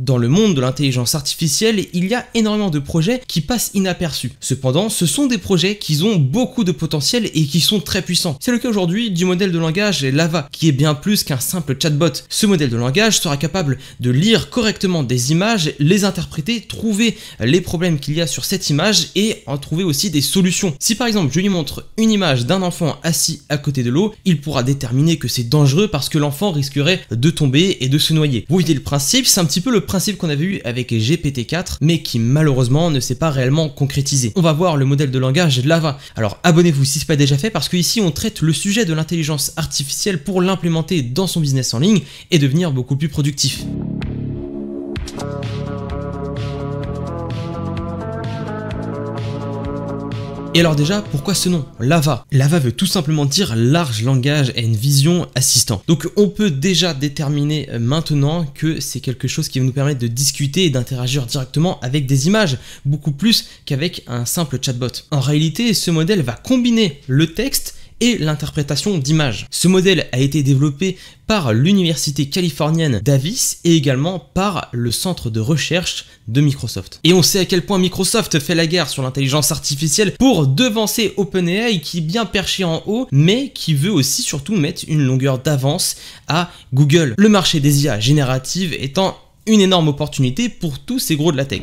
Dans le monde de l'intelligence artificielle, il y a énormément de projets qui passent inaperçus. Cependant, ce sont des projets qui ont beaucoup de potentiel et qui sont très puissants. C'est le cas aujourd'hui du modèle de langage LLaVA, qui est bien plus qu'un simple chatbot. Ce modèle de langage sera capable de lire correctement des images, les interpréter, trouver les problèmes qu'il y a sur cette image et en trouver aussi des solutions. Si par exemple je lui montre une image d'un enfant assis à côté de l'eau, il pourra déterminer que c'est dangereux parce que l'enfant risquerait de tomber et de se noyer. Vous voyez le principe, c'est un petit peu le principe qu'on avait eu avec GPT-4 mais qui malheureusement ne s'est pas réellement concrétisé. On va voir le modèle de langage LLaVA. Alors abonnez-vous si ce n'est pas déjà fait parce que ici on traite le sujet de l'intelligence artificielle pour l'implémenter dans son business en ligne et devenir beaucoup plus productif. Et alors déjà, pourquoi ce nom LLaVA? LLaVA veut tout simplement dire large langage et une vision assistant. Donc on peut déjà déterminer maintenant que c'est quelque chose qui va nous permettre de discuter et d'interagir directement avec des images, beaucoup plus qu'avec un simple chatbot. En réalité, ce modèle va combiner le texte et l'interprétation d'images. Ce modèle a été développé par l'université californienne Davis et également par le centre de recherche de Microsoft. Et on sait à quel point Microsoft fait la guerre sur l'intelligence artificielle pour devancer OpenAI qui est bien perché en haut, mais qui veut aussi surtout mettre une longueur d'avance à Google. Le marché des IA génératives étant une énorme opportunité pour tous ces gros de la tech.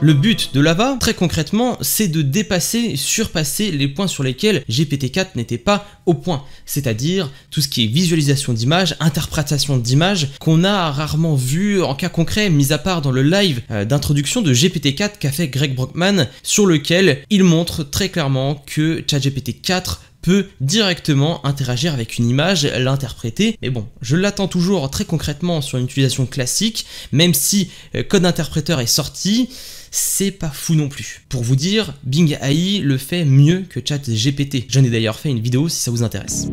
Le but de LLaVA, très concrètement, c'est de dépasser, surpasser les points sur lesquels GPT-4 n'était pas au point. C'est-à-dire tout ce qui est visualisation d'images, interprétation d'images, qu'on a rarement vu en cas concret, mis à part dans le live d'introduction de GPT-4 qu'a fait Greg Brockman, sur lequel il montre très clairement que ChatGPT-4 peut directement interagir avec une image, l'interpréter. Mais bon, je l'attends toujours très concrètement sur une utilisation classique, même si Code Interpréteur est sorti, c'est pas fou non plus. Pour vous dire, Bing AI le fait mieux que ChatGPT. J'en ai d'ailleurs fait une vidéo si ça vous intéresse.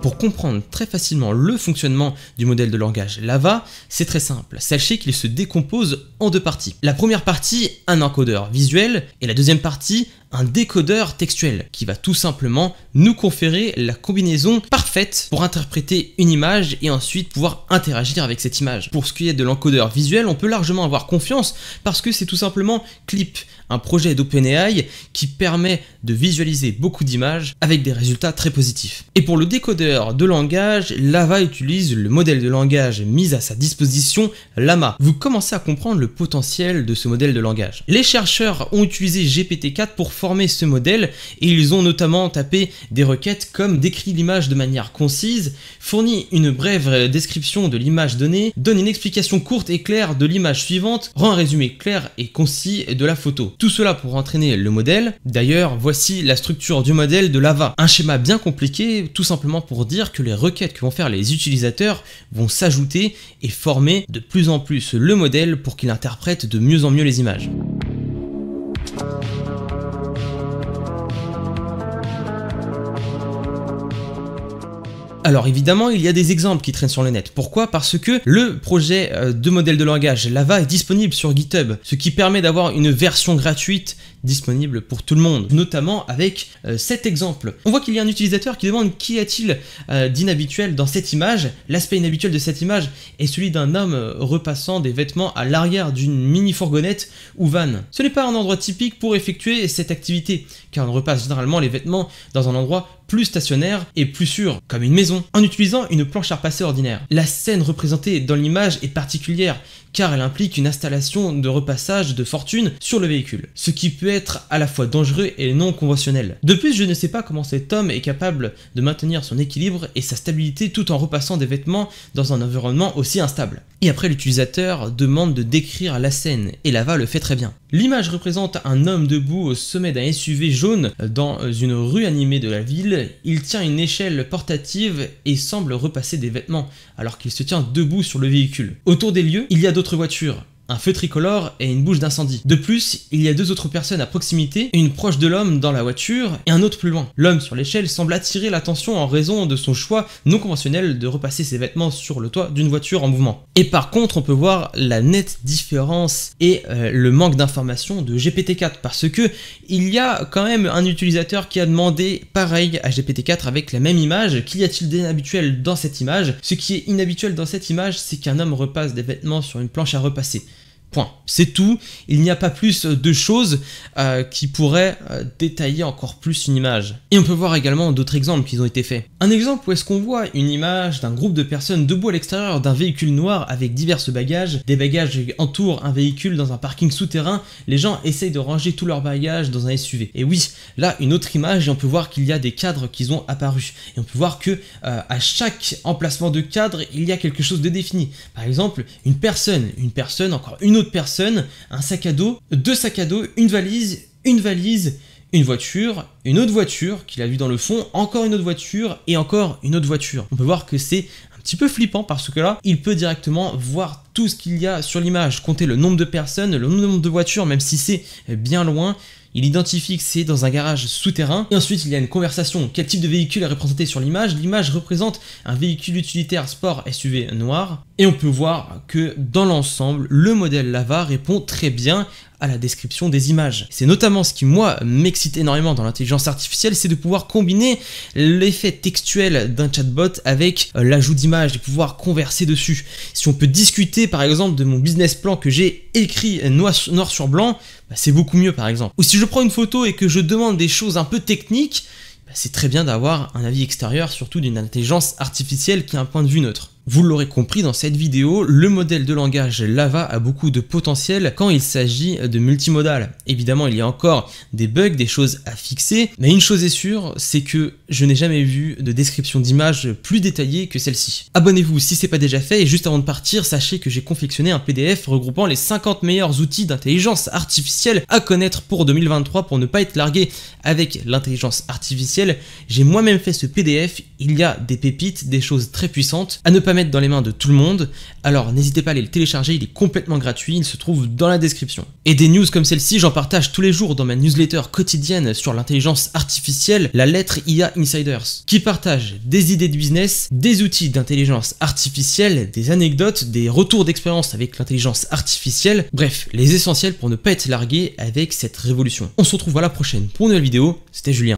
Pour comprendre très facilement le fonctionnement du modèle de langage LLaVA, c'est très simple. Sachez qu'il se décompose en deux parties. La première partie, un encodeur visuel, et la deuxième partie, un décodeur textuel qui va tout simplement nous conférer la combinaison parfaite pour interpréter une image et ensuite pouvoir interagir avec cette image. Pour ce qui est de l'encodeur visuel, on peut largement avoir confiance parce que c'est tout simplement CLIP, un projet d'OpenAI qui permet de visualiser beaucoup d'images avec des résultats très positifs. Et pour le décodeur de langage, LLaVA utilise le modèle de langage mis à sa disposition, Llama. Vous commencez à comprendre le potentiel de ce modèle de langage. Les chercheurs ont utilisé GPT-4 pour former ce modèle et ils ont notamment tapé des requêtes comme décrit l'image de manière concise, fournit une brève description de l'image donnée, donne une explication courte et claire de l'image suivante, rend un résumé clair et concis de la photo. Tout cela pour entraîner le modèle. D'ailleurs, voici la structure du modèle de LLaVA. Un schéma bien compliqué, tout simplement pour dire que les requêtes que vont faire les utilisateurs vont s'ajouter et former de plus en plus le modèle pour qu'il interprète de mieux en mieux les images. Alors évidemment, il y a des exemples qui traînent sur le net. Pourquoi? Parce que le projet de modèle de langage LLaVA est disponible sur GitHub, ce qui permet d'avoir une version gratuite disponible pour tout le monde, notamment avec cet exemple. On voit qu'il y a un utilisateur qui demande qu'y a-t-il d'inhabituel dans cette image. L'aspect inhabituel de cette image est celui d'un homme repassant des vêtements à l'arrière d'une mini-fourgonnette ou van. Ce n'est pas un endroit typique pour effectuer cette activité, car on repasse généralement les vêtements dans un endroit plus stationnaire et plus sûr, comme une maison, en utilisant une planche à repasser ordinaire. La scène représentée dans l'image est particulière, car elle implique une installation de repassage de fortune sur le véhicule, ce qui peut être à la fois dangereux et non conventionnel. De plus, je ne sais pas comment cet homme est capable de maintenir son équilibre et sa stabilité tout en repassant des vêtements dans un environnement aussi instable. Et après, l'utilisateur demande de décrire la scène, et LLaVA le fait très bien. L'image représente un homme debout au sommet d'un SUV jaune dans une rue animée de la ville. Il tient une échelle portative et semble repasser des vêtements alors qu'il se tient debout sur le véhicule. Autour des lieux, il y a d'autres voitures, un feu tricolore et une bouche d'incendie. De plus, il y a deux autres personnes à proximité, une proche de l'homme dans la voiture et un autre plus loin. L'homme sur l'échelle semble attirer l'attention en raison de son choix non conventionnel de repasser ses vêtements sur le toit d'une voiture en mouvement. Et par contre, on peut voir la nette différence et le manque d'information de GPT-4 parce que il y a quand même un utilisateur qui a demandé pareil à GPT-4 avec la même image. Qu'y a-t-il d'inhabituel dans cette image? Ce qui est inhabituel dans cette image, c'est qu'un homme repasse des vêtements sur une planche à repasser. Point. C'est tout, il n'y a pas plus de choses qui pourraient détailler encore plus une image. Et on peut voir également d'autres exemples qui ont été faits. Un exemple où est-ce qu'on voit une image d'un groupe de personnes debout à l'extérieur d'un véhicule noir avec diverses bagages. Des bagages entourent un véhicule dans un parking souterrain, les gens essayent de ranger tous leurs bagages dans un SUV. Et oui, là une autre image et on peut voir qu'il y a des cadres qui ont apparu. Et on peut voir que à chaque emplacement de cadre, il y a quelque chose de défini. Par exemple, une personne, encore une autre personne, un sac à dos, deux sacs à dos, une valise, une voiture, une autre voiture qu'il a vue dans le fond, encore une autre voiture et encore une autre voiture. On peut voir que c'est un petit peu flippant parce que là, il peut directement voir tout ce qu'il y a sur l'image, compter le nombre de personnes, le nombre de voitures, même si c'est bien loin. Il identifie que c'est dans un garage souterrain. Et ensuite, il y a une conversation. Quel type de véhicule est représenté sur l'image? L'image représente un véhicule utilitaire sport SUV noir. Et on peut voir que dans l'ensemble, le modèle LLaVA répond très bien à la description des images. C'est notamment ce qui, moi, m'excite énormément dans l'intelligence artificielle, c'est de pouvoir combiner l'effet textuel d'un chatbot avec l'ajout d'images et pouvoir converser dessus. Si on peut discuter, par exemple, de mon business plan que j'ai écrit noir sur blanc, bah, c'est beaucoup mieux, par exemple. Ou si je prends une photo et que je demande des choses un peu techniques, bah, c'est très bien d'avoir un avis extérieur, surtout d'une intelligence artificielle qui a un point de vue neutre. Vous l'aurez compris dans cette vidéo, le modèle de langage LLaVA a beaucoup de potentiel quand il s'agit de multimodal. Évidemment, il y a encore des bugs, des choses à fixer, mais une chose est sûre, c'est que je n'ai jamais vu de description d'image plus détaillée que celle-ci. Abonnez-vous si ce n'est pas déjà fait, et juste avant de partir, sachez que j'ai confectionné un PDF regroupant les 50 meilleurs outils d'intelligence artificielle à connaître pour 2023 pour ne pas être largué avec l'intelligence artificielle. J'ai moi-même fait ce PDF, il y a des pépites, des choses très puissantes, à ne pas mettre dans les mains de tout le monde, alors n'hésitez pas à aller le télécharger, il est complètement gratuit, il se trouve dans la description. Et des news comme celle-ci, j'en partage tous les jours dans ma newsletter quotidienne sur l'intelligence artificielle, la lettre IA Insiders, qui partage des idées de business, des outils d'intelligence artificielle, des anecdotes, des retours d'expérience avec l'intelligence artificielle, bref, les essentiels pour ne pas être largué avec cette révolution. On se retrouve à la prochaine pour une nouvelle vidéo, c'était Julien.